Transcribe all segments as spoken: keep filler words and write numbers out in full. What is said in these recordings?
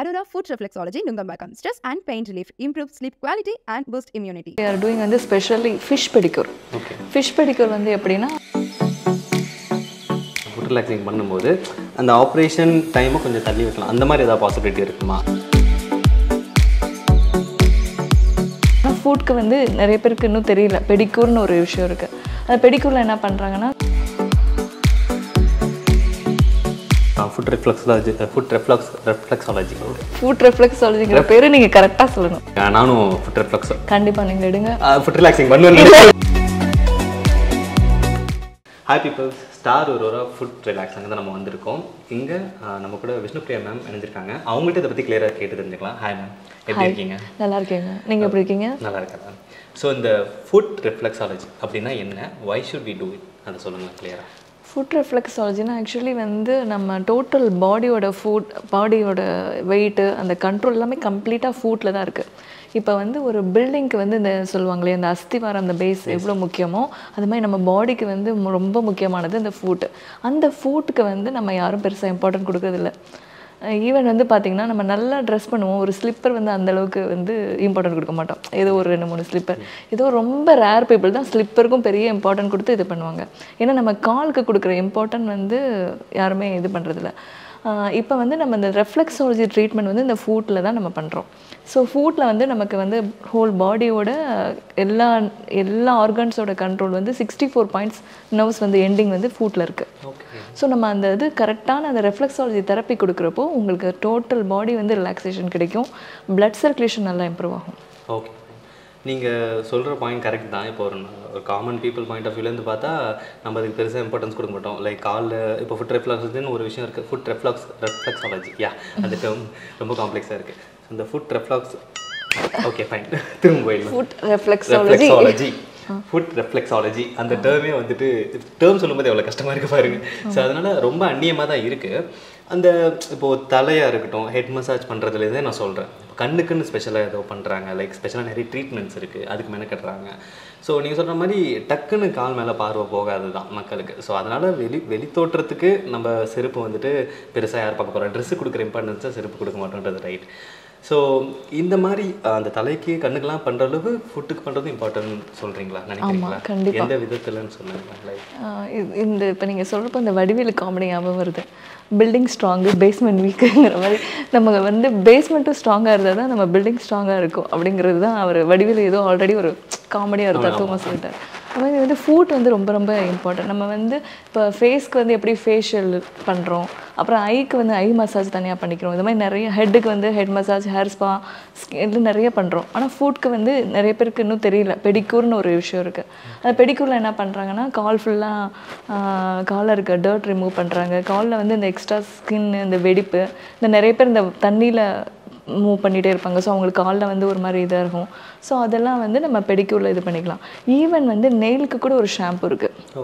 Adora food reflexology, Nungamba comes stress and pain relief, improves sleep quality and boost immunity. We are doing this specially fish pedicure. Okay. Fish pedicure வந்து எப்படினா foot relaxing பண்ணும்போது அந்த operation டைமை கொஞ்சம் தள்ளி வைக்கலாம். அந்த மாதிரி ஏதாவது பாசிபிலிட்டி இருக்குமா? ஃபுட்க்கு வந்து நிறைய பேருக்கு இன்னும் தெரியல பெடிக்யூர்னு ஒரு விஷயம் இருக்கு. அந்த பெடிக்யூர்ல என்ன பண்றாங்கன்னா foot reflexology foot reflex reflexology foot reflexology ங்கற பேரு நீங்க கரெக்ட்டா சொல்லணும். நானும் foot reflex கண்டிப்பா நீங்க எடுங்க. foot relaxing பண்ணுவீங்க. Hi people, Star Aurora foot relax அங்க தான் நம்ம வந்திருக்கோம். இங்க நம்ம கூட விஷ்ணுப்ரியா மேம் இணைஞ்சிருக்காங்க. அவங்க கிட்ட இத பத்தி கிளியரா கேட்டு தெரிஞ்சுக்கலாம். ஹாய் மேம், எப்படி இருக்கீங்க? நல்லா இருக்கேன். நீங்க எப்படி இருக்கீங்க? நல்லா இருக்கேன். சோ இந்த foot reflexology அப்படினா என்ன? Why should we do it? அத சொல்லுங்க கிளியரா. Foot reflexology na actually vandu nama total body oda foot body oda weight and the control ellame complete ah foot la da irukku. இப்போ வந்து ஒரு பில்டிங்க்கு வந்து இந்த சொல்லுவாங்களே அந்த அஸ்திவாரம் அந்த பேஸ் எவ்வளோ முக்கியமோ அது மாதிரி நம்ம பாடிக்கு வந்து ரொம்ப முக்கியமானது இந்த ஃபுட். அந்த ஃபுட்டுக்கு வந்து நம்ம யாரும் பெருசாக இம்பார்ட்டன்ட் கொடுக்குறதில்ல. ஈவன் வந்து பார்த்திங்கன்னா நம்ம நல்லா ட்ரெஸ் பண்ணுவோம், ஒரு ஸ்லிப்பர் வந்து அந்தளவுக்கு வந்து இம்பார்ட்டன்ட் கொடுக்க மாட்டோம். ஏதோ ஒரு ரெண்டு மூணு ஸ்லிப்பர், ஏதோ ரொம்ப ரேர் பீப்புள் தான் ஸ்லிப்பருக்கும் பெரிய இம்பார்ட்டன்ட் கொடுத்து இது பண்ணுவாங்க. ஏன்னா நம்ம காலுக்கு கொடுக்குற இம்பார்ட்டன்ட் வந்து யாருமே இது பண்ணுறதில்ல. இப்போ வந்து நம்ம இந்த ரெஃப்ளெக்ஸாலஜி ட்ரீட்மெண்ட் வந்து இந்த ஃபுட்டில் தான் நம்ம பண்ணுறோம். ஸோ ஃபுட்டில் வந்து நமக்கு வந்து ஹோல் பாடியோட எல்லா எல்லா ஆர்கன்ஸோட கண்ட்ரோல் வந்து சிக்ஸ்டி ஃபோர் பாயிண்ட்ஸ் நர்வ்ஸ் வந்து எண்டிங் வந்து ஃபுட்டில் இருக்குது. ஸோ நம்ம அந்த இது கரெக்டான அந்த ரெஃப்ளெக்ஸாலஜி தெரப்பி கொடுக்குறப்போ உங்களுக்கு டோட்டல் பாடி வந்து ரிலாக்ஸேஷன் கிடைக்கும், பிளட் சர்க்குலேஷன் நல்லா இம்ப்ரூவ் ஆகும். ஓகே, நீங்கள் சொல்கிற பாயிண்ட் கரெக்ட் தான். இப்போ ஒரு ஒரு காமன் பீப்புள் பாயிண்ட் ஆஃப் வியூலேருந்து பார்த்தா நம்ம அதுக்கு பெருசாக இம்பார்ட்டன்ஸ் கொடுக்க மாட்டோம். லைக் காலில் இப்போ ஃபுட் ரெஃப்ளெக்ஸ்னு ஒரு விஷயம் இருக்குது. ஃபுட் ரெஃப்ளெக்ஸ் ரெஃப்ளெக்ஸாலஜி யா அது ரொம்ப காம்ப்ளெக்ஸாக இருக்குது. அந்த ஃபுட் ரெஃப்ளெக்ஸ் ஓகே ஃபைன் திரும்ப போயிடலாம். ஃபுட் ரெஃப்ளெக்ஸாலஜி ஃபுட் ரெஃப்ளெக்ஸாலஜி அந்த டேர்மே வந்துட்டு டேர்ம் சொல்லும்போது எவ்வளோ கஷ்டமாக இருக்குது பாருங்க. ஸோ அதனால் ரொம்ப அந்நியமாக தான் இருக்குது. அந்த இப்போது தலையாக இருக்கட்டும், ஹெட் மசாஜ் பண்ணுறதுலேருந்தே நான் சொல்கிறேன். கண்ணுக்குன்னு ஸ்பெஷலாக ஏதோ பண்ணுறாங்க, லைக் ஸ்பெஷலாக நிறைய ட்ரீட்மெண்ட்ஸ் இருக்குது, அதுக்கு மேலே கட்டுறாங்க. ஸோ நீங்கள் சொல்கிற மாதிரி டக்குன்னு கால் மேலே பார்வை போகாது தான் மக்களுக்கு. ஸோ அதனால் வெளி வெளி தோற்றத்துக்கு நம்ம செருப்பு வந்துட்டு பெருசாக யார் பார்க்க போகிறோம், ட்ரெஸ்ஸு கொடுக்குற இம்பார்ட்டன்ஸாக செருப்பு கொடுக்க மாட்டோன்றது ரைட். ஸோ இந்த மாதிரி அந்த தலைக்கு கண்ணுக்கெல்லாம் பண்ணுற அளவுக்கு ஃபுட்டுக்கு பண்ணுறது இம்பார்ட்டன்ட் சொல்கிறீங்களா? நினைக்கிறீங்களா? கண்டிப்பாக எந்த விதத்தில்னு சொல்லுங்களா? இந்த இப்போ நீங்கள் சொல்கிறப்போ இந்த வடிவேலு காமெடி ஞாபகம் வருது. பில்டிங் ஸ்ட்ராங்கு பேஸ்மெண்ட் வீக்குங்கிற மாதிரி நம்ம வந்து பேஸ்மெண்ட்டும் ஸ்ட்ராங்காக இருந்தால் தான் நம்ம பில்டிங் ஸ்ட்ராங்காக இருக்கும் அப்படிங்கிறது தான் அவர் வடிவேலு ஏதோ ஆல்ரெடி ஒரு காமெடியாக ஒரு தத்துவமாக சொல்லிட்டார். அது மாதிரி வந்து ஃபுட் வந்து ரொம்ப ரொம்ப இம்பார்ட்டன்ட். நம்ம வந்து இப்போ ஃபேஸ்க்கு வந்து எப்படி ஃபேஷியல் பண்ணுறோம், அப்புறம் ஐக்கு வந்து ஐ மசாஜ் தனியாக பண்ணிக்கிறோம், இது மாதிரி நிறைய ஹெட்டுக்கு வந்து head massage, hair spa, skin நிறைய பண்ணுறோம். ஆனால் ஃபுட்க்கு வந்து நிறைய பேருக்கு இன்னும் தெரியல பெடிக்யூர்னு ஒரு விஷயம் இருக்குது. அந்த பெடிக்யூரில் என்ன பண்ணுறாங்கன்னா கால் ஃபுல்லாக காலில் இருக்க டர்ட் ரிமூவ் பண்ணுறாங்க. காலில் வந்து இந்த எக்ஸ்ட்ரா ஸ்கின், இந்த வெடிப்பு, இந்த நிறைய பேர் இந்த தண்ணியில் மூவ் பண்ணிகிட்டே இருப்பாங்க. ஸோ அவங்களுக்கு காலில் வந்து ஒரு மாதிரி இதாக இருக்கும். ஸோ அதெல்லாம் வந்து நம்ம பெடிக்யூரில் இது பண்ணிக்கலாம். ஈவன் வந்து நெயிலுக்கு கூட ஒரு ஷாம்பு இருக்குது.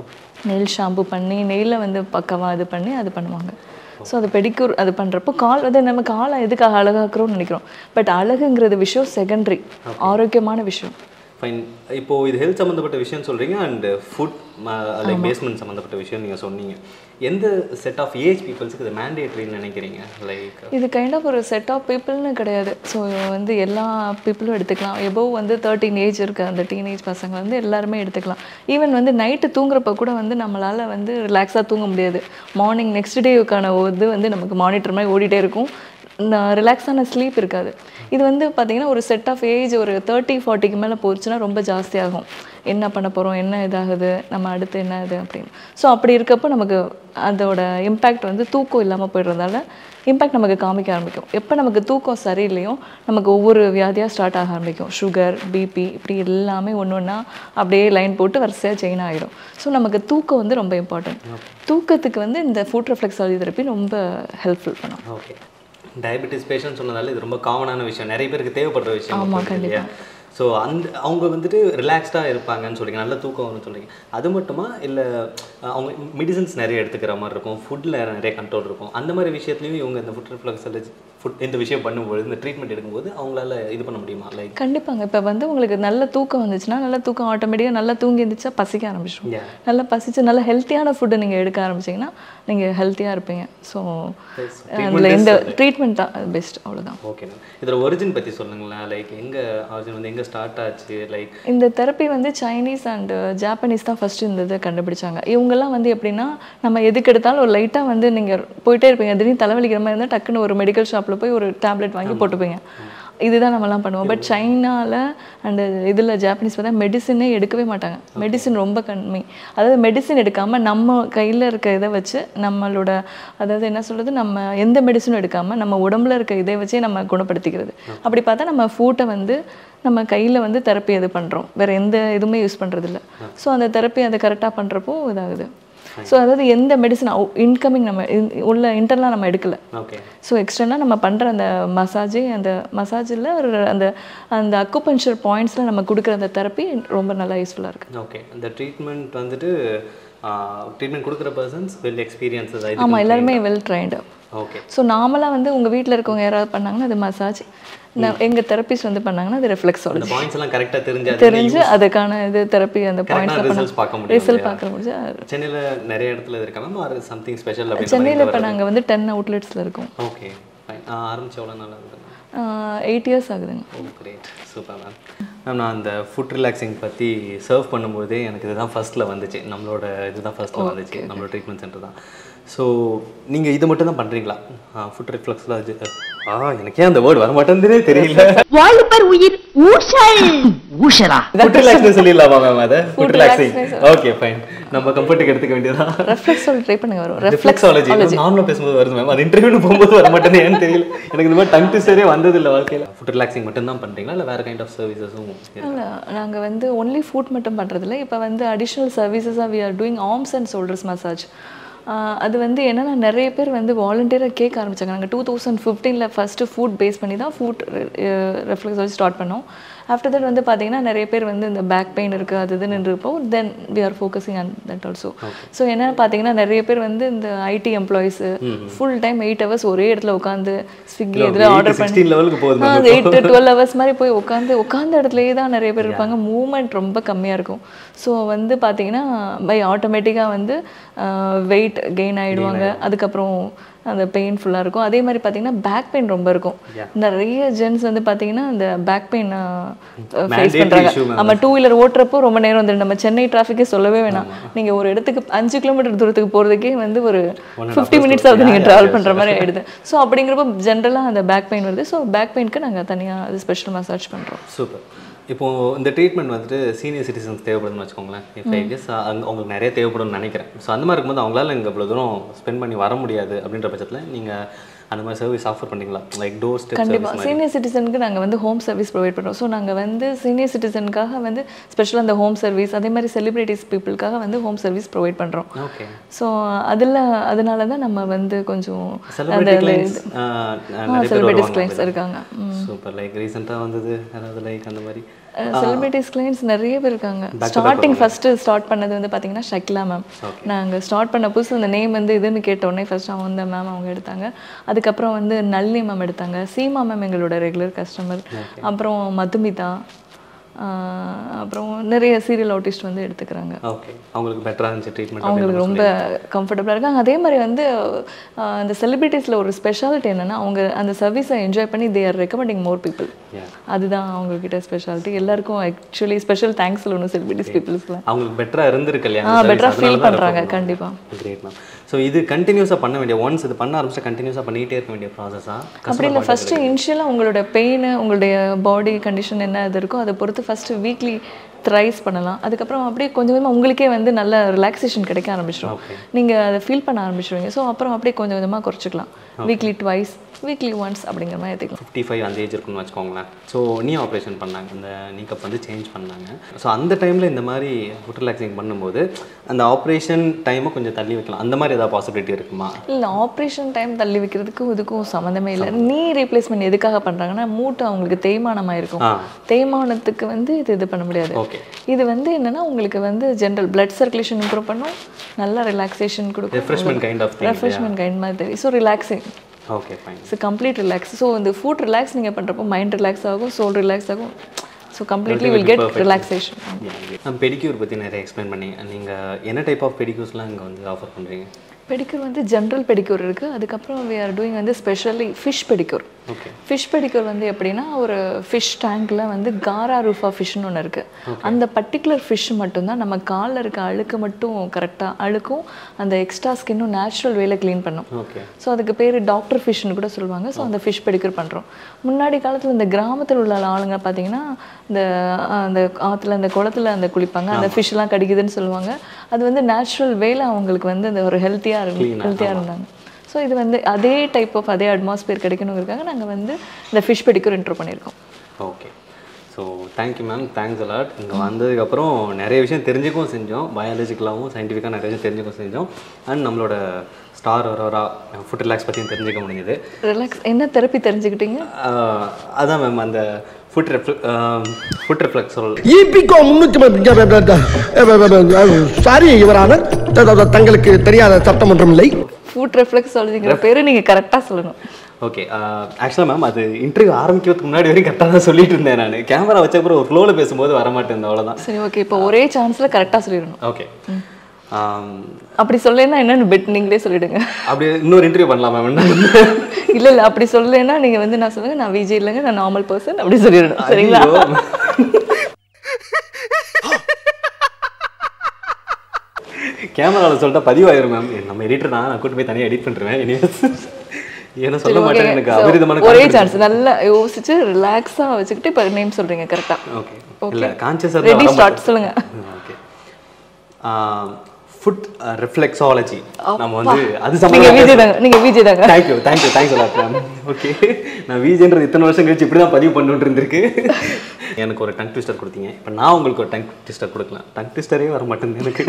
நெயில் ஷாம்பு பண்ணி நெயிலில் வந்து பக்கவாக இது பண்ணி அது பண்ணுவாங்க. ஸோ அது பெடிக்யூர் அது பண்ணுறப்போ கால் வந்து நம்ம காலை எதுக்காக அழகாக்குறோம்னு நினைக்கிறோம். பட் அழகுங்கிறது விஷயம் செகண்டரி, ஆரோக்கியமான விஷயம். ஃபைன், இப்போது இது ஹெல்த் சம்மந்தப்பட்ட விஷயம் சொல்கிறீங்க அண்டு ஃபுட் லைக் பேஸ்மெண்ட் சம்மந்தப்பட்ட விஷயம் நீங்கள் சொன்னீங்க. எந்த செட் ஆஃப் ஏஜ் பீப்புள்ஸுக்கு இது மேண்டேட்ரின்னு நினைக்கிறீங்க? லைக் இது கைண்ட் ஆஃப் ஒரு செட் ஆஃப் பீப்புள்னு கிடையாது. ஸோ வந்து எல்லா பீப்புளும் எடுத்துக்கலாம். எபோவ் வந்து தேர்ட்டின் ஏஜ் இருக்குது அந்த டீனேஜ் பசங்க வந்து எல்லாருமே எடுத்துக்கலாம். ஈவன் வந்து நைட்டு தூங்குறப்ப கூட வந்து நம்மளால் வந்து ரிலாக்ஸாக தூங்க முடியாது. மார்னிங் நெக்ஸ்ட் டேவுக்கான இது வந்து நமக்கு மானிட்டர் மாதிரி ஓடிட்டே இருக்கும். ரிலாக்ஸான ஸ்லீப் இருக்காது. இது வந்து பார்த்திங்கன்னா ஒரு செட் ஆஃப் ஏஜ் ஒரு தேர்ட்டி ஃபார்ட்டிக்கு மேலே போச்சுன்னா ரொம்ப ஜாஸ்தியாகும். என்ன பண்ண போகிறோம், என்ன இதாகுது, நம்ம அடுத்து என்ன இது அப்படின்னு. ஸோ அப்படி இருக்கப்போ நமக்கு அதோட இம்பேக்ட் வந்து தூக்கம் இல்லாமல் போய்டுறதால இம்பேக்ட் நமக்கு காமிக்க ஆரம்பிக்கும். எப்போ நமக்கு தூக்கம் சரியில்லையும் நமக்கு ஒவ்வொரு வியாதியாக ஸ்டார்ட் ஆக ஆரம்பிக்கும். சுகர், பிபி, இப்படி எல்லாமே ஒன்று ஒன்றா அப்படியே லைன் போட்டு வரிசையாக செயின் ஆகிடும். ஸோ நமக்கு தூக்கம் வந்து ரொம்ப இம்பார்ட்டன்ட். தூக்கத்துக்கு வந்து இந்த ஃபுட் ரெஃப்ளெக்ஸாலஜி தெரப்பி ரொம்ப ஹெல்ப்ஃபுல் பண்ணும். ஓகே, டயபெட்டிஸ் பேஷண்ட் சொன்னதால இது ரொம்ப காமனான விஷயம், நிறைய பேருக்கு தேவைப்படுற விஷயம். So, and அவங்க வந்துட்டு ரிலாக்ஸ்டா இருப்பாங்கன்னு சொல்றீங்க நல்ல தூக்கம் வரும்னு சொல்றீங்க அது மட்டுமா இல்ல அவங்க மெடிசன்ஸ் நிறைய எடுத்துக்கிற மாதிரி இருக்கும் ஃபுட்ல நிறைய கண்ட்ரோல் இருக்கும் அந்த மாதிரி விஷயத்துலயும் இவங்க இந்த ஃபுட் ரிஃப்ளக்ஸ் அலர்ஜி ஃபுட் இந்த விஷயம் பண்ணும்போது இந்த ட்ரீட்மென்ட் எடுக்கும்போது அவங்களால இது பண்ண முடியுமா லைக் கண்டிப்பாங்க இப்ப வந்து உங்களுக்கு நல்ல தூக்கம் வந்துச்சுனா நல்ல தூக்கம் ஆட்டோமேட்டிக்கா நல்ல தூங்கி எந்திச்சா பசிக்க ஆரம்பிச்சுடும் நல்ல பசிச்சு நல்ல ஹெல்தியான ஃபுட் நீங்க எடுக்க ஆரம்பிச்சீங்கனா நீங்க ஹெல்தியா இருப்பீங்க சோ அதுல இந்த ட்ரீட்மென்ட் தான் பெஸ்ட் அவ்வளவுதான் ஓகே இதுல ஒரிஜின் பத்தி சொல்லுங்களா லைக் எங்க ஒரிஜின் வந்து எங்க ஸ்டார்ட் ஆச்சு லைக் இந்த தெரபி வந்து சைனீஸ் அண்ட் ஜப்பானீஸ் தான் ஃபர்ஸ்ட் இந்த கண்டுபிடிச்சாங்க இவங்க எல்லாம் வந்து எப்படின்னா நம்ம எதுக்கு எடுத்தாலும் ஒரு லைட்டா வந்து நீங்க போயிட்டே இருப்பீங்க திடீர்னு தலைவலிக்கிற மாதிரி இருந்தா டக்குன்னு ஒரு மெடிக்கல் ஷாப்ல போய் ஒரு டேப்லெட் வாங்கி போட்டுப்பீங்க இதுதான் நம்மலாம் பண்ணுவோம் பட் சைனாவில் அண்ட் இதில் ஜாப்பனீஸ் பார்த்தா மெடிசினே எடுக்கவே மாட்டாங்க மெடிசின் ரொம்ப கம்மி அதாவது மெடிசின் எடுக்காமல் நம்ம கையில் இருக்க இதை வச்சு நம்மளோட அதாவது என்ன சொல்கிறது நம்ம எந்த மெடிசனும் எடுக்காமல் நம்ம உடம்புல இருக்க இதை வச்சே நம்ம குணப்படுத்திக்கிறது அப்படி பார்த்தா நம்ம ஃபுட்டை வந்து நம்ம கையில் வந்து தெரப்பி இது பண்ணுறோம் வேறு எந்த எதுவுமே யூஸ் பண்ணுறதில்ல ஸோ அந்த தெரப்பி அதை கரெக்டாக பண்ணுறப்போ இதாகுது ஸோ அதாவது எந்த மெடிசன் இன்கமிங் நம்ம உள்ள இன்டர்லாம் நம்ம எடுக்கலை ஓகே ஸோ எக்ஸ்டர்னாக நம்ம பண்ணுற அந்த மசாஜே அந்த மசாஜில் ஒரு அந்த அந்த அக்குபஞ்சர் பாயிண்ட்ஸில் நம்ம கொடுக்குற அந்த தெரப்பி ரொம்ப நல்லா யூஸ்ஃபுல்லாக இருக்குது ஓகே அந்த ட்ரீட்மெண்ட் வந்துட்டு ட்ரீட்மெண்ட் கொடுக்குற பர்சன்ஸ் வெல் எக்ஸ்பீரியன்ஸஸ் ஆமாம் எல்லாருமே வெல் ட்ரைன்டு ஓகே ஸோ நார்மலாக வந்து உங்கள் வீட்டில் இருக்கவங்க யாராவது பண்ணாங்கன்னா அது மசாஜ் எங்க தெரபிஸ்ட் வந்து பண்ணாங்கன்னா அது ரெஃப்ளெக்ஸாலஜி அந்த பாயிண்ட்ஸ் எல்லாம் கரெக்ட்டா தெரிஞ்சு தெரிஞ்சு அதற்கான இது தெரபி அந்த பாயிண்ட்ஸ் ரிசல்ட்ஸ் பார்க்க முடியும் ரிசல்ட் பார்க்க முடியும் சென்னையில நிறைய இடத்துல இருக்கா மேம் ஆர் समथिंग ஸ்பெஷல் அப்படிங்க சென்னையில இப்ப நாங்க வந்து ten அவுட்லெட்ஸ்ல இருக்கோம் ஓகே ஃபைன் ஆரம்பிச்ச எவ்வளவு நாள் ஆகுது eight years ஆகுதுங்க oh great super ma'am ma'am நான் அந்த ஃபுட் ரிலாக்ஸிங் பற்றி சர்வ் பண்ணும்போதே எனக்கு இதுதான் ஃபர்ஸ்ட்டில் வந்துச்சு நம்மளோட இதுதான் ஃபர்ஸ்ட்டில் வந்துச்சு நம்மளோட ட்ரீட்மெண்ட் சென்டர் தான் ஸோ நீங்கள் இது மட்டும் தான் பண்ணுறீங்களா ஃபுட் ரிஃப்ளக்ஸில் ஆ எனக்கே அந்த வேர்டு வர மாட்டேங்குதுனே தெரியல வால்பர் உயிர் ஊஷல் ஊஷரா ஃபுட் ரிலாக்ஸிங் சொல்லிடலாமா மேம் அதை ஃபுட் ரிலாக்ஸிங் ஓகே ஃபைன் நம்ம கம்ஃபர்ட்டுக்கு எடுத்துக்க வேண்டியதான் ரெஃப்ளெக்ஸாலஜி ட்ரை பண்ணுங்க வரும் ரெஃப்ளெக்ஸாலஜி நார்மலா பேசும்போது வருது மேம் அது இன்டர்வியூல போகும்போது வர மாட்டேங்குது ஏன்னு தெரியல எனக்கு இந்த மாதிரி டங் ட்விஸ்டரே வந்தது இல்ல வாழ்க்கையில ஃபுட் ரிலாக்ஸிங் மட்டும் தான் பண்றீங்களா இல்ல வேற கைண்ட் ஆஃப் சர்வீசஸும் இல்ல நாங்க வந்து ஒன்லி ஃபுட் மட்டும் பண்றது இல்ல இப்ப வந்து அடிஷனல் சர்வீசஸா we are doing arms and shoulders massage அது வந்து என்னென்னா நிறைய பேர் வந்து வாலண்டியராக கேட்க ஆரம்பித்தாங்க நாங்கள் டூ தௌசண்ட் ஃபிஃப்டீனில் ஃபஸ்ட்டு ஃபுட் பேஸ் பண்ணி தான் ஃபுட் ரெஃப்ளெக்ஸாலஜி ஸ்டார்ட் பண்ணோம் ஆஃப்டர் தட் வந்து பார்த்திங்கன்னா நிறைய பேர் வந்து இந்த பேக் பெயின் இருக்குது அது இதுன்னு இருப்போம் then we are focusing on that also so என்னென்னு பார்த்தீங்கன்னா நிறைய பேர் வந்து இந்த IT employees full time eight hours ஒரே இடத்துல உட்காந்து ஸ்விக்கி இதில் ஆர்டர் பண்ணி எயிட் டு டுவெல் ஹவர்ஸ் மாதிரி போய் உட்காந்து உட்காந்த இடத்துலையே தான் நிறைய பேர் இருப்பாங்க மூவ்மெண்ட் ரொம்ப கம்மியாக இருக்கும் ஸோ வந்து பார்த்திங்கன்னா பை ஆட்டோமேட்டிக்காக வந்து வெயிட் கெயின் ஆகிடுவாங்க அதுக்கப்புறம் அந்த பெயின்ஃபுல்லாக இருக்கும் அதே மாதிரி பார்த்தீங்கன்னா பேக் பெயின் ரொம்ப இருக்கும் நிறைய ஜென்ஸ் வந்து பார்த்தீங்கன்னா அந்த பேக் பெயின் ஃபேஸ் பண்ணுறாங்க நம்ம டூ வீலர் ஓட்டுறப்போ ரொம்ப நேரம் வந்து நம்ம சென்னை டிராஃபிக்கே சொல்லவே வேணாம் நீங்கள் ஒரு இடத்துக்கு அஞ்சு கிலோமீட்டர் தூரத்துக்கு போகிறதுக்கே வந்து ஒரு ஃபிஃப்டி மினிட்ஸ் ஆகுது நீங்கள் ட்ராவல் பண்ணுற மாதிரி ஆகிடுது ஸோ அப்படிங்கிறப்போ ஜென்ரலாக அந்த பேக் பெயின் வருது ஸோ பேக் பெயினுக்கு நாங்கள் தனியாக அது ஸ்பெஷல் மசாஜ் பண்ணுறோம் சூப்பர் இப்போது இந்த ட்ரீட்மெண்ட் வந்துட்டு சீனியர் சிட்டிசன்ஸ் தேவைப்படுதுன்னு வச்சுக்கோங்களேன் ஃபைவ் இயர்ஸ் அங்கே அவங்களுக்கு நிறைய தேவைப்படும்னு நினைக்கிறேன் ஸோ அந்த மாதிரி இருக்கும்போது அவங்களால இங்கே இவ்வளோ தூரம் ஸ்பெண்ட் பண்ணி வர முடியாது அப்படின்ற பட்சத்தில் நீங்கள் அந்த மாதிரி சர்வீஸ் ஆஃபர் பண்ணிங்களா லைக் டோர் ஸ்டெப் கண்டிப்பாக சீனியர் சிட்டிசனுக்கு நாங்கள் வந்து ஹோம் சர்வீஸ் ப்ரொவைட் பண்ணுறோம் ஸோ நாங்கள் வந்து சீனியர் சிட்டிசனுக்காக வந்து ஸ்பெஷலாக அந்த ஹோம் சர்வீஸ் அதே மாதிரி செலிபிரிட்டிஸ் பீப்புளுக்காக வந்து ஹோம் சர்வீஸ் ப்ரொவைட் பண்ணுறோம் ஓகே ஸோ அதில் அதனால தான் நம்ம வந்து கொஞ்சம் செலிபிரிட்டிஸ் கிளைண்ட்ஸ் இருக்காங்க சூப்பர் லைக் ரீசெண்டாக வந்தது அதாவது லைக் அந்த மாதிரி செலிபிரிட்டிஸ் கிளைண்ட்ஸ் நிறைய பேர் இருக்காங்க ஸ்டார்டிங் ஃபஸ்ட்டு ஸ்டார்ட் பண்ணது வந்து பார்த்தீங்கன்னா ஷக்லா மேம் நாங்கள் ஸ்டார்ட் பண்ண புதுசு அந்த நேம் வந்து இதுன்னு கேட்டோடனே ஃபஸ்ட்டு அவங்க தான் மேம் அவங்க எடுத்தாங்க அதுக்கப்புறம் வந்து நல்லி மேம் எடுத்தாங்க சீமா மேம் எங்களோட ரெகுலர் கஸ்டமர் அப்புறம் மதுமிதா அப்புறம் நிறைய சீரியல் ஆர்டிஸ்ட் வந்து எடுத்துக்கிறாங்க ஓகே அவங்களுக்கு பெட்டரா இருந்துச்சு ட்ரீட்மென்ட் அவங்களுக்கு ரொம்ப கம்ஃபர்ட்டபிளா இருக்காங்க அதே மாதிரி வந்து அந்த செலிபிரிட்டிஸ்ல ஒரு ஸ்பெஷாலிட்டி என்னன்னா அவங்க அந்த சர்வீஸை என்ஜாய் பண்ணி they are recommending more people அதுதான் அவங்க கிட்ட ஸ்பெஷாலிட்டி எல்லாருக்கும் ஆக்சுவலி ஸ்பெஷல் தேங்க்ஸ் சொல்லணும் செலிபிரிட்டிஸ் பீப்புள்ஸ்க்கு அவங்களுக்கு பெட்டரா இருந்திருக்கு இல்லையா பெட்டரா ஃபீல் பண்றாங்க கண்டிப்பா கிரேட் மேம் சோ இது கண்டினியூஸா பண்ண வேண்டிய ஒன்ஸ் இது பண்ண ஆரம்பிச்சா கண்டினியூஸா பண்ணிட்டே இருக்க வேண்டிய ப்ராசஸா அப்படியே ஃபர்ஸ்ட் இனிஷியலா உங்களுடைய பெயின் உங்களுடைய பாடி கண்டிஷன் என்ன அது இருக்கோ அதை பொறுத்து ஃபர்ஸ்ட் வீக்லி thrice பண்ணலாம். அதுக்கு அப்புறம் அப்படியே கொஞ்சம் கொஞ்சமா உங்களுக்கே வந்து நல்ல ரிலாக்சேஷன் கிடைக்க ஆரம்பிச்சிரும். நீங்க அதை ஃபீல் பண்ண ஆரம்பிச்சிருவீங்க. சோ அப்புறம் அப்படியே கொஞ்சம் கொஞ்சமா குறச்சுக்கலாம். வீக்லி twice, weekly once அப்படிங்கற மாதிரி எடுத்துக்கலாம். fifty-five அந்த ஏஜ் இருக்குன்னு வெச்சுக்கோங்களேன். சோ நீ ஆபரேஷன் பண்ணாங்க. அந்த நீ கப் வந்து சேஞ்ச் பண்ணாங்க. சோ அந்த டைம்ல இந்த மாதிரி ஃபுட் ரிலாக்சிங் பண்ணும்போது அந்த ஆபரேஷன் டைமை கொஞ்சம் தள்ளி வைக்கலாம். அந்த மாதிரி ஏதா பாசிபிலிட்டி இருக்குமா? இல்ல ஆபரேஷன் டைம் தள்ளி வைக்கிறதுக்கு இதுக்கும் சம்பந்தமே இல்ல. நீ ரீப்ளேஸ்மென்ட் எதுக்காக பண்றாங்கன்னா மூட்டு அவங்களுக்கு தேய்மானமா இருக்கும். தேய்மானத்துக்கு வந்து இது இது பண்ண முடியாது. இது வந்து என்னன்னா உங்களுக்கு வந்து ஜெனரல் blood circulation இம்ப்ரூவ் பண்ணும். நல்ல ரிலாக்சேஷன் கொடுக்கும். refreshment kind of thing. refreshment kind மாதிரி. so relaxing. okay fine. so complete relax. so இந்த food relax நீங்க பண்றப்போ mind relax ஆகும், soul relax ஆகும். so completely will get perfect. relaxation. நான் pedicure பத்தி நிறைய एक्सप्लेन பண்ணி நீங்க என்ன டைப் ஆஃப் pedicures-லாம் இங்க வந்து ஆஃபர் பண்றீங்க? pedicure வந்து ஜெனரல் pedicure இருக்கு. அதுக்கு அப்புறம் we are doing வந்து specially fish pedicure. okay fish pedicure வந்து எப்படினா ஒரு fish tankல வந்து காரா ரூஃபா fish ன்னு ஒன்னு இருக்கு. அந்த particular fish மட்டும் தான் நம்ம கால்ல இருக்க அழுக்கு மட்டும் கரெக்ட்டா அழுக்கும் அந்த எக்ஸ்ட்ரா ஸ்கின்னும் நேச்சுரல் வேல க்ளீன் பண்ணும். okay சோ அதுக்கு பேரு டாக்டர் fish ன்னு கூட சொல்வாங்க. சோ அந்த fish pedicure பண்றோம். முன்னாடி காலத்துல இந்த கிராமத்துல உள்ள ஆளுங்க பாத்தீங்கன்னா இந்த அந்த ஆத்துல அந்த குளத்துல அந்த குளிப்பாங்க. அந்த ஃபிஷ்லாம் கடிக்குதுன்னு சொல்வாங்க. அது வந்து நேச்சுரல் வேல அவங்களுக்கு வந்து அந்த ஒரு ஹெல்தியா இருக்கும். ஹெல்தியா இருந்தாங்க. சோ இது வந்து அதே டைப் ஆஃப் அதே அட்மாஸ்பியர் கிடைக்கணும்ங்கறதுக்காக நாங்க வந்து இந்த ஃபிஷ் பெடிக்யூர் இன்ட்ரோ பண்ணிருக்கோம். Okay. So thank you ma'am. Thanks a lot. இங்க வந்ததுக்கு அப்புறம் நிறைய விஷயம் தெரிஞ்சுக்கவும் செஞ்சோம். பயாலஜிக்கலாவும் சயின்டிஃபிக்கா நிறைய விஷயம் தெரிஞ்சுக்கவும் செஞ்சோம். அண்ட் நம்மளோட ஸ்டார் அரோரா ஃபுட் ரிலாக்ஸ் பத்தி தெரிஞ்சுக்க முடிஞ்சது. ரிலாக்ஸ் என்ன தெரபி தெரிஞ்சுக்கிட்டீங்க? அதான் மேம் அந்த ஃபுட் ஃபுட் ரிஃப்ளெக்ஸோல் ஈபிகோ முந்நூற்று சாரி இவரான தங்களுக்கு தெரியாத சட்டமன்றம் இல்லை. ஃபுட் ரிஃப்ளெக்ஸோலஜிங்கிற பேரு நீங்க கரெக்டா சொல்லணும். ஓகே ஆக்சுவலாக மேம் அது இன்டர்வியூ ஆரம்பிக்கிறதுக்கு முன்னாடி வரைக்கும் கரெக்டாக தான் சொல்லிட்டு இருந்தேன். நான் கேமரா வச்சப்பறம் ஒரு ஃப்ளோவில் பேசும்போது வரமாட்டேன். அவ்வளோதான். சரி ஓகே இப்போ ஒரே சான்ஸில் கரெக்டாக சொல்லிடணும். ஓகே அப்படி சொல்லலைன்னா என்னன்னு பெட் நீங்களே சொல்லிடுங்க. அப்படி இன்னொரு இன்டர்வியூ பண்ணலாம் மேம். இல்லை இல்லை அப்படி சொல்லலைன்னா நீங்கள் வந்து நான் சொல்லுங்கள் நான் விஜய் இல்லைங்க நான் நார்மல் பர்சன் அப்படி சொல்லிடணும். சரிங்களா? கேமராவில் சொல்லிட்டா பதிவாயிரும் மேம். நம்ம எடிட்டர் தான். நான் கூட்டு போய் தனியாக எடிட் பண்ணுறேன். எனிவேஸ் என்ன சொல்ல மாட்டேன். எனக்கு அபரிதமான ஒரே சான்ஸ் நல்லா யோசிச்சு ரிலாக்ஸா வச்சிட்டு இப்ப நேம் சொல்றீங்க கரெக்ட்டா? ஓகே இல்ல கான்ஷியஸா ரெடி ஸ்டார்ட் சொல்லுங்க. ஓகே ஃபுட் ரிஃப்ளெக்ஸாலஜி நம்ம வந்து அது சம்பந்தமா நீங்க விஜய் தான். நீங்க விஜய் தான். Thank you thank you thanks a lot ma'am. Okay நான் விஜய்ன்றது இத்தனை வருஷம் கழிச்சு இப்படி தான் பதிவு பண்ணிட்டு இருந்திருக்கு. எனக்கு ஒரு டங் ட்விஸ்டர் கொடுத்தீங்க. இப்போ நான் உங்களுக்கு ஒரு டங் ட்விஸ்டர் கொடுக்கலாம். டங் ட்விஸ்டரே வர மாட்டேங்குது எனக்கு.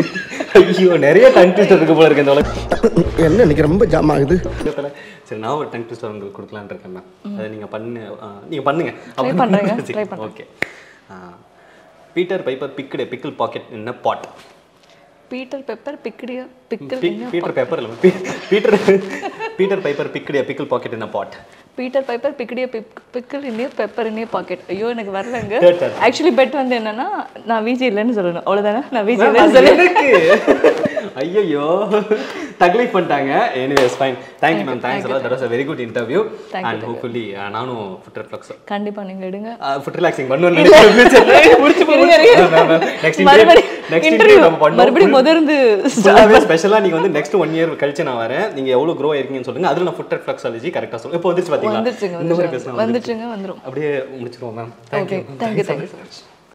ஐயோ நிறைய டங் ட்விஸ்டர் இருக்கு போல இருக்கு இந்த உலகத்துல. என்ன எனக்கு ரொம்ப ஜாம் ஆகுது. சரி நான் ஒரு டங் ட்விஸ்டர் உங்களுக்கு கொடுக்கலாம்னு இருக்கேன் மேம். அதை நீங்க பண்ணு நீங்க பண்ணுங்க. ட்ரை பண்றேங்க. ட்ரை பண்றேன். Okay Peter Piper picked pickle packet in a pot. Peter pepper picked pickle in a pot. Peter pepper இல்ல Peter Peter Piper picked pickle packet in a pot. Peter Piper பிக்டிய pickle in a pepper in a packet. ஐயோ எனக்கு வரலங்க. Actually bed வந்து என்னன்னா நான் விஜய் இல்லன்னு சொல்லணும். அவ்வளவுதானே? நான் விஜய் இல்லன்னு சொல்லணும். ஐயோ தக்லீஃப் பண்ணிட்டாங்க. Anyways fine. Thank you ma'am. Thanks a lot. That was a very good interview and hopefully நானும் ஃபுட் ரிலாக்ஸ் கண்டிப்பா நீங்க எடுங்க. ஃபுட் ரிலாக்ஸிங் பண்ணுவோம் நினைச்சேன். முடிச்சு போறீங்க. நெக்ஸ்ட் இன்டர்வியூ நெக்ஸ்ட் இன்டர்வியூ நம்ம பண்ணுவோம். மறுபடியும் முதர்ந்து ஃபுல்லாவே ஸ்பெஷலா நீங்க வந்து நெக்ஸ்ட் one year கழிச்சு நான் வரேன். நீங்க எவ்வளவு grow ஆயிருக்கீங்கன்னு சொல்லுங்க. அதுல நான் ஃபுட் ரிலாக்ஸாலஜி கரெக்ட்டா சொல்றேன். இப்போ வந்துச்சு பாத்தீங்களா? வந்துச்சுங்க வந்துச்சுங்க வந்துரும். அப்படியே முடிச்சிரோம் ma'am. Thank you. Thank you so much.